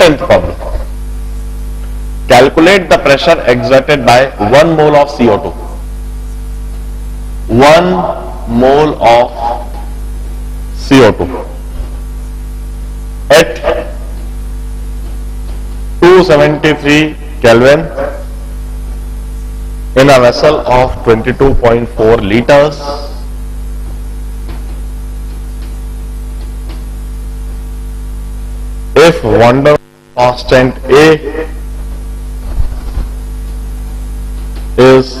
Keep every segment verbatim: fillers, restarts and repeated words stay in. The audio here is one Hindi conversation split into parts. tenth problem. Calculate the pressure exerted by one mole of C O two. One mole of C O two at two seventy-three Kelvin in a vessel of twenty-two point four liters if van der Waals constant A is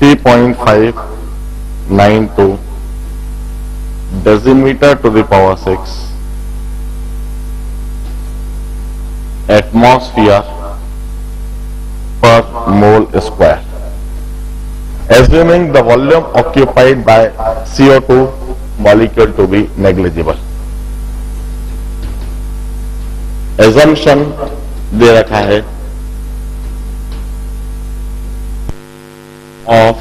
three point five nine two decimeter to the power six atmosphere per mole square. Assuming the volume occupied by C O two molecule to be negligible. Assumption दे रखा है of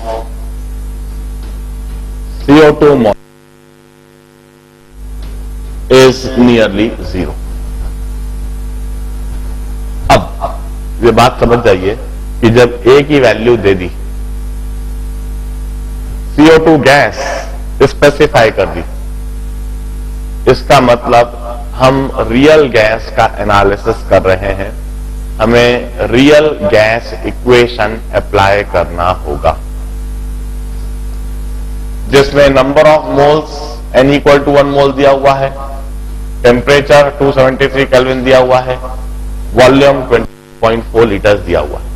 C O two molecule is nearly zero. ये बात समझ जाइए कि जब A की वैल्यू दे दी, C O two gas specify कर दी, इसका मतलब हम रियल गैस का एनालिसिस कर रहे हैं, हमें रियल गैस इक्वेशन अप्लाई करना होगा, जिसमें number of moles n equal to one mole दिया हुआ है, temperature two seventy three kelvin दिया हुआ है, volume twenty point four litre दिया हुआ है.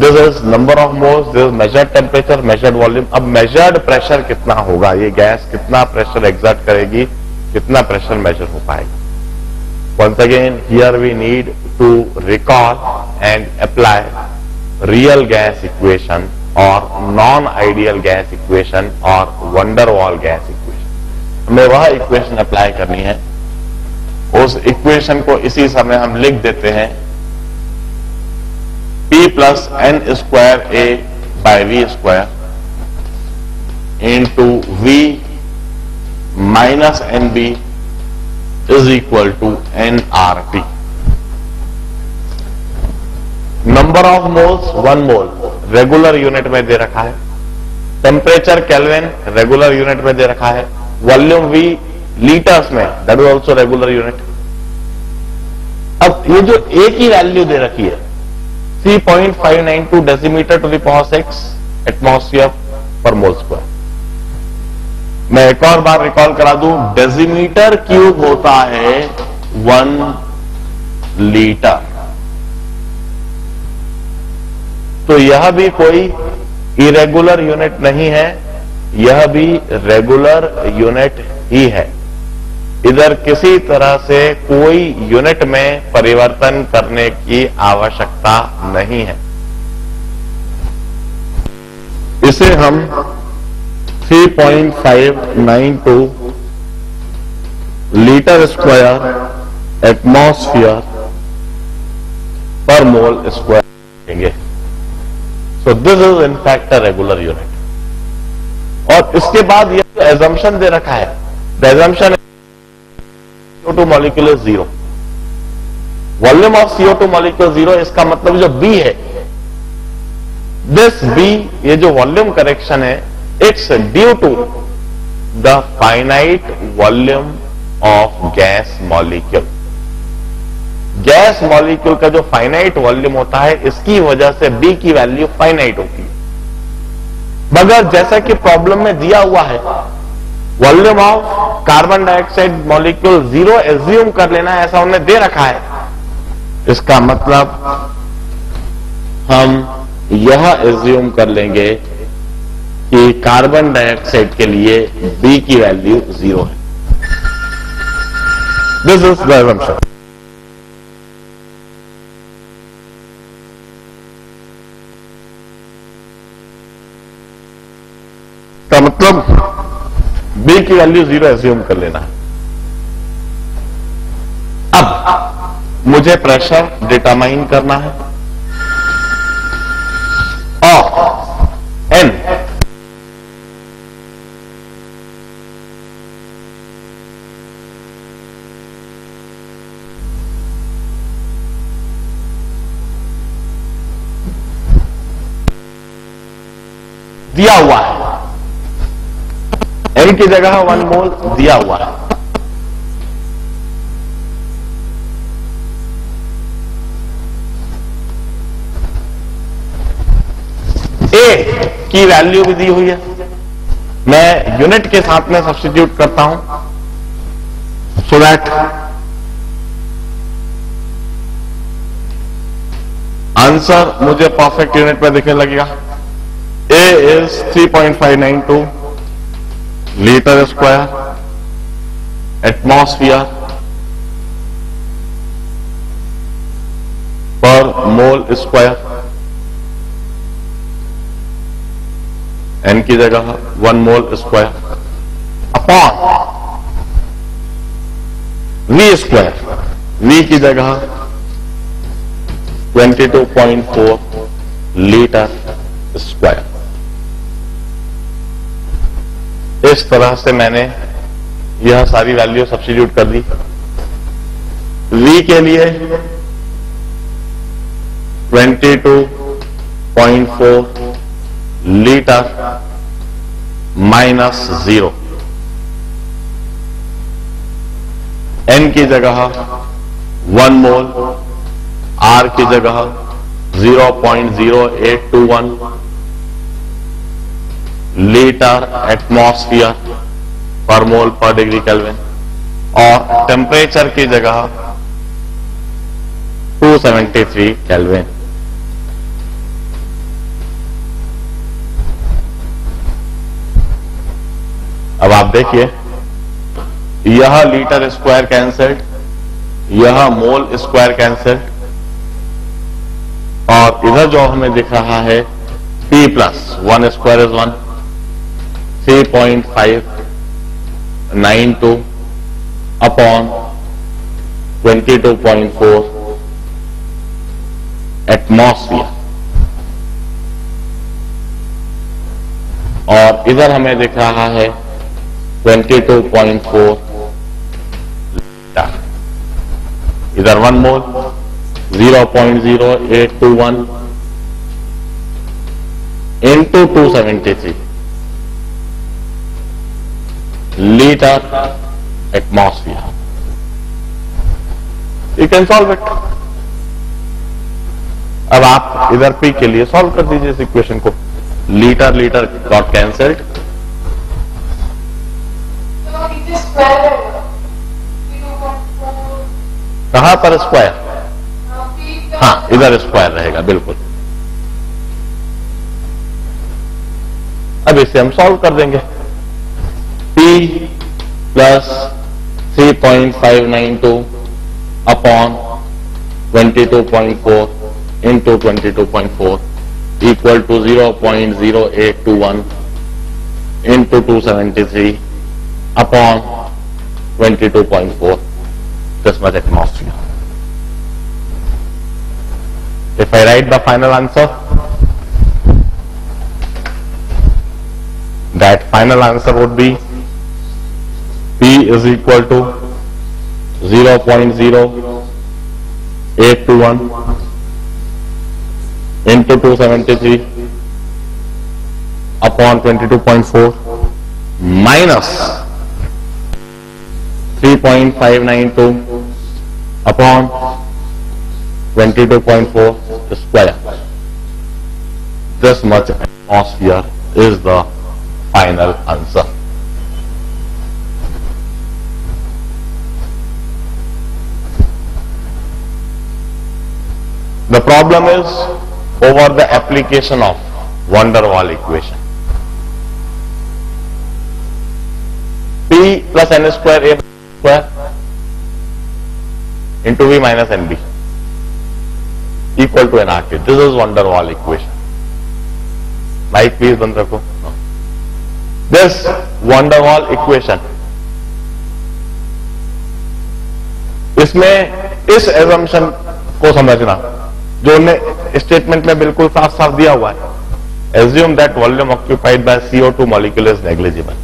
This is number of moles, this is measured temperature, measured volume. अब मेजर्ड प्रेशर कितना होगा, ये गैस कितना प्रेशर एक्सर्ट करेगी, कितना प्रेशर मेजर हो पाएगा. Once again here we need to recall and apply real gas equation और नॉन आइडियल गैस इक्वेशन और van der Waals gas equation. हमें वह इक्वेशन अप्लाई करनी है. उस इक्वेशन को इसी समय हम लिख देते हैं P plus N square A by we square into we minus N B is equal to N R T. Number of moles one mole regular unit में दे रखा है, टेम्परेचर केल्विन रेगुलर यूनिट में दे रखा है, वॉल्यूम वी लीटर्स में, that is also regular unit. अब ये जो एक ही वैल्यू दे रखी है three point five nine two decimetre to the power six atmosphere per mole square. मैं एक और बार रिकॉल करा दूं, डेसीमीटर क्यूब होता है वन लीटर. तो यह भी कोई इरेगुलर यूनिट नहीं है, यह भी रेगुलर यूनिट ही है. इधर किसी तरह से कोई यूनिट में परिवर्तन करने की आवश्यकता नहीं है. इसे हम three point five nine two litre square atmosphere per mole square करेंगे. So this is in fact a regular unit. और इसके बाद यह एजम्पशन दे रखा है, the assumption C O two molecule is zero. Volume of C O two molecule zero. इसका मतलब जो B है, this B ये जो volume correction है, it's due to the finite volume of gas molecule. Gas molecule का जो finite volume होता है, इसकी वजह से B की value finite होती है. मगर जैसा कि problem में दिया हुआ है, volume of carbon dioxide molecule zero assume कर लेना, ऐसा हमने दे रखा है. इसका मतलब हम यह एज्यूम कर लेंगे कि कार्बन डाइऑक्साइड के लिए बी की वैल्यू जीरो है. This is the assumption. का मतलब B की वैल्यू जीरो एज्यूम कर लेना. अब मुझे प्रेशर डिटरमाइन करना है और N दिया हुआ है, एन की जगह वन मोल दिया हुआ है। ए की वैल्यू भी दी हुई है, मैं यूनिट के साथ में सब्स्टिट्यूट करता हूं सो दैट आंसर मुझे परफेक्ट यूनिट में दिखने लगेगा। A is three point five nine two litre square atmosphere per mole square, n की जगह one mole square upon v square, v की जगह twenty two point four litre square. इस तरह से मैंने यह सारी वैल्यू सब्स्टिट्यूट कर दी। V के लिए twenty two point four litre minus zero, n की जगह वन मोल, r की जगह zero point zero eight two one litre atmosphere per mole पर डिग्री केल्विन, और टेम्परेचर की जगह टू सेवेंटी थ्री केल्विन। अब आप देखिए, यह लीटर स्क्वायर कैंसल्ड, यह मोल स्क्वायर कैंसल्ड, और इधर जो हमें दिख रहा है p plus one square is one, three point five nine two upon twenty two point four atmosphere. और इधर हमें दिख रहा है twenty two point four litre, इधर one mole zero point zero eight two one into two seventy three litre atmosphere. You can solve it. अब आप इधर पी के लिए सॉल्व कर दीजिए इस इक्वेशन को, लीटर लीटर गॉट कैंसल्ड। कहां पर स्क्वायर? हां, इधर स्क्वायर रहेगा बिल्कुल। अब इसे हम सॉल्व कर देंगे। P plus three point five nine two upon twenty two point four into twenty two point four equal to zero point zero eight two one into two seventy three upon twenty two point four decimal atmosphere. If I write the final answer, that final answer would be P is equal to zero point zero eight two one into two seventy-three upon twenty-two point four minus three point five nine two upon twenty-two point four square. This much atmosphere is the final answer. The problem is over the application of van der Waals equation. P plus n square a square into v minus nb equal to n r cube. This is van der Waals equation. Mic please बंद रखो. This van der Waals equation, इसमें इस assumption को समझना जो ने स्टेटमेंट में बिल्कुल साफ साफ दिया हुआ है। Assume that volume occupied by C O two molecule is negligible.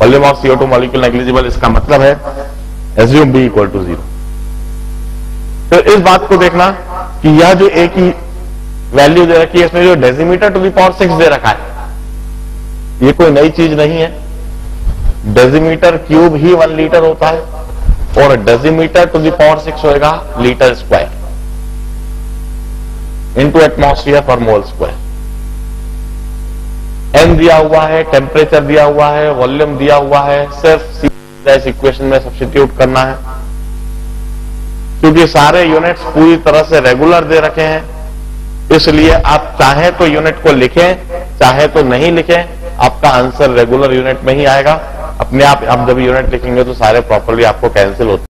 Volume of C O two molecule negligible, इसका मतलब है assume B equal to zero. तो इस बात को देखना कि यह जो एक ही वैल्यू दे रखी है, इसमें जो decimetre to the power six दे रखा है ये कोई नई चीज नहीं है। डेसीमीटर क्यूब ही वन लीटर होता है और decimetre to the power six होएगा litre square into atmosphere per mole square. N दिया हुआ है, टेम्परेचर दिया हुआ है, वॉल्यूम दिया हुआ है, सिर्फ इस इक्वेशन में सब्स्टिट्यूट करना है क्योंकि सारे यूनिट्स पूरी तरह से रेगुलर दे रखे हैं। इसलिए आप चाहे तो यूनिट को लिखें, चाहे तो नहीं लिखें, आपका आंसर रेगुलर यूनिट में ही आएगा अपने आप। आप जब यूनिट लिखेंगे तो सारे प्रॉपर्ली आपको कैंसिल होते हैं।